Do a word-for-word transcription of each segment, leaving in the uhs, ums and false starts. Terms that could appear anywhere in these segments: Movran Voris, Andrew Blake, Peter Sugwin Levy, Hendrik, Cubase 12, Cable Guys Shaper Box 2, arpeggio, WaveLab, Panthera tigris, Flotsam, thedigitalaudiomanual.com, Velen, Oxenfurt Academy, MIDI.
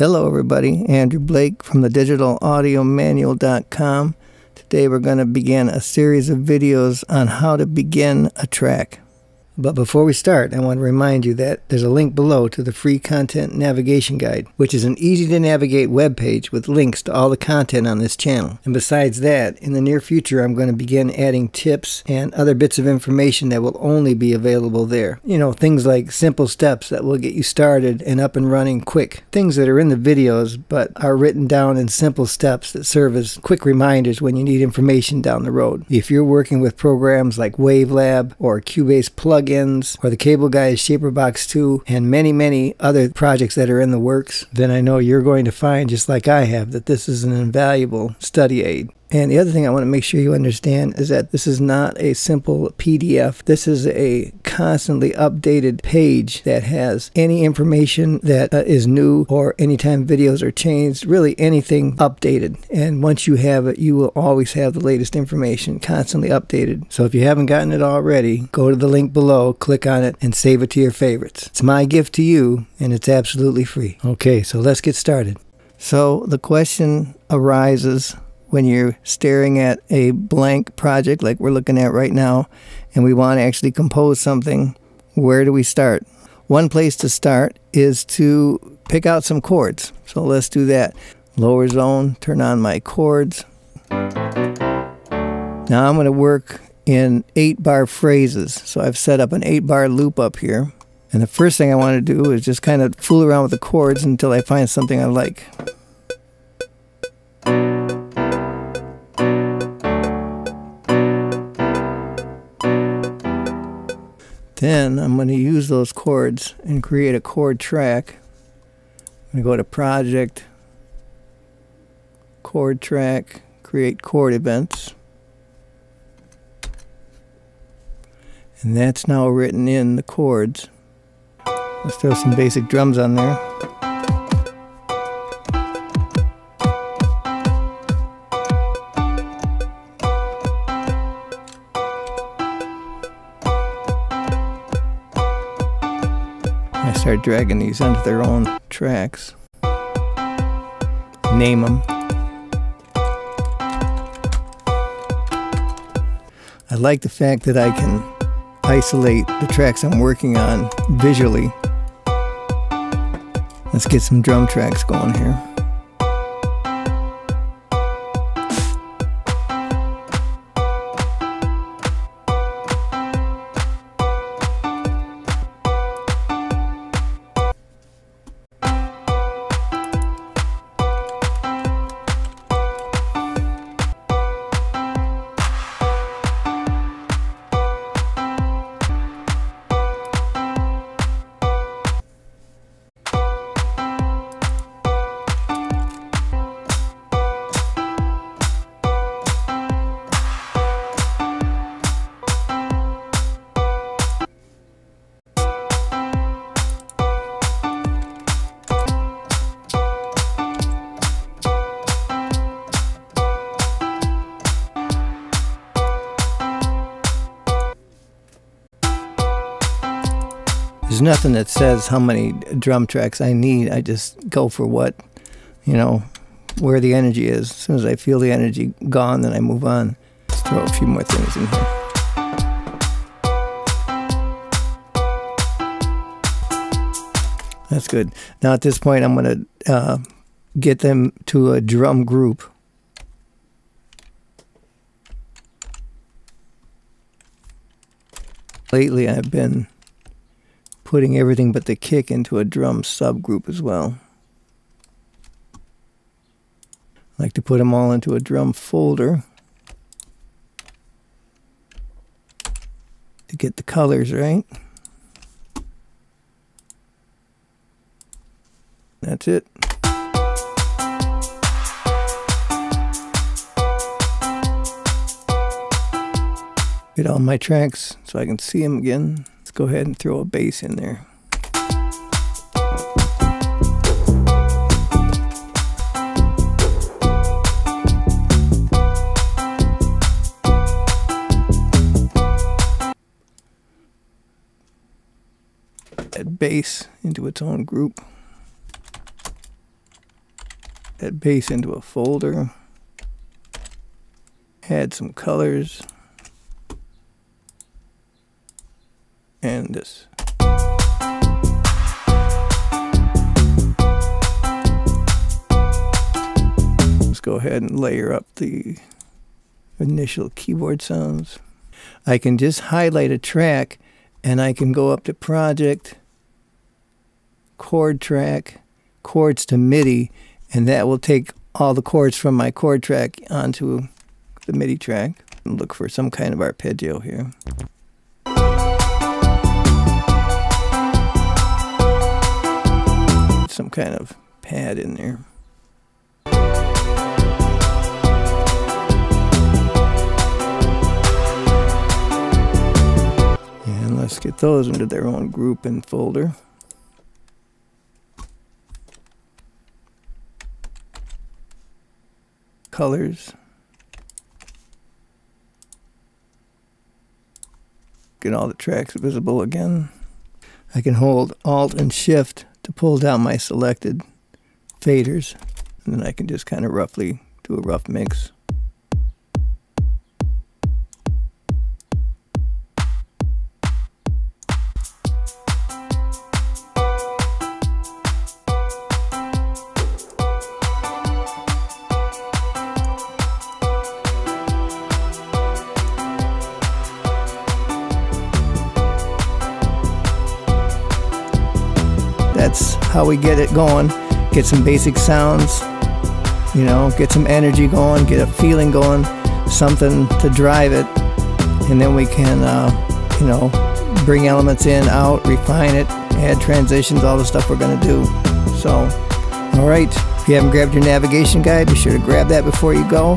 Hello everybody, Andrew Blake from the digital audio manual dot com. Today we're going to begin a series of videos on how to begin a track. But before we start, I want to remind you that there's a link below to the free content navigation guide, which is an easy to navigate web page with links to all the content on this channel. And besides that, in the near future I'm going to begin adding tips and other bits of information that will only be available there. You know, things like simple steps that will get you started and up and running quick. Things that are in the videos but are written down in simple steps that serve as quick reminders when you need information down the road. If you're working with programs like WaveLab or Cubase plugins or the Cable Guys Shaper Box two and many many other projects that are in the works, then I know you're going to find, just like I have, that this is an invaluable study aid. And the other thing I want to make sure you understand is that this is not a simple P D F. This is a constantly updated page that has any information that uh, is new, or anytime videos are changed, really anything updated. And once you have it, you will always have the latest information constantly updated. So if you haven't gotten it already, go to the link below, click on it, and save it to your favorites. It's my gift to you, and it's absolutely free. Okay, so let's get started. So the question arises when you're staring at a blank project like we're looking at right now and we want to actually compose something. Where do we start? One place to start is to pick out some chords. So let's do that. Lower zone, turn on my chords. Now I'm going to work in eight bar phrases. So I've set up an eight bar loop up here. And the first thing I want to do is just kind of fool around with the chords until I find something I like. Then I'm going to use those chords and create a chord track. I'm going to go to Project, Chord Track, Create Chord Events. And that's now written in the chords. Let's throw some basic drums on there. I start dragging these onto their own tracks. Name them. I like the fact that I can isolate the tracks I'm working on visually. Let's get some drum tracks going here. There's nothing that says how many drum tracks I need. I just go for what, you know, where the energy is. As soon as I feel the energy gone, then I move on. Let's throw a few more things in here. That's good. Now at this point, I'm going to uh, get them to a drum group. Lately, I've been putting everything but the kick into a drum subgroup as well. I like to put them all into a drum folder to get the colors right. That's it. Get all my tracks so I can see them again. Let's go ahead and throw a bass in there. Add bass into its own group. that bass into a folder, add some colors, and this. Let's go ahead and layer up the initial keyboard sounds. I can just highlight a track and I can go up to Project, Chord Track, Chords to MIDI, and that will take all the chords from my chord track onto the MIDI track. And look for some kind of arpeggio here. Some kind of pad in there. Let's get those into their own group and folder. Colors. Get all the tracks visible again. I can hold Alt and Shift to pull down my selected faders, and then I can just kind of roughly do a rough mix. That's how we get it going. Get some basic sounds, you know, get some energy going, get a feeling going, something to drive it. And then we can, uh, you know, bring elements in, out, refine it, add transitions, all the stuff we're going to do. So, all right, if you haven't grabbed your navigation guide, be sure to grab that before you go.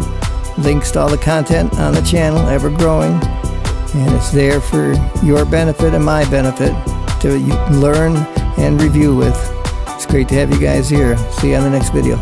Links to all the content on the channel, ever growing. And it's there for your benefit and my benefit to learn and review with. It's great to have you guys here. See you on the next video.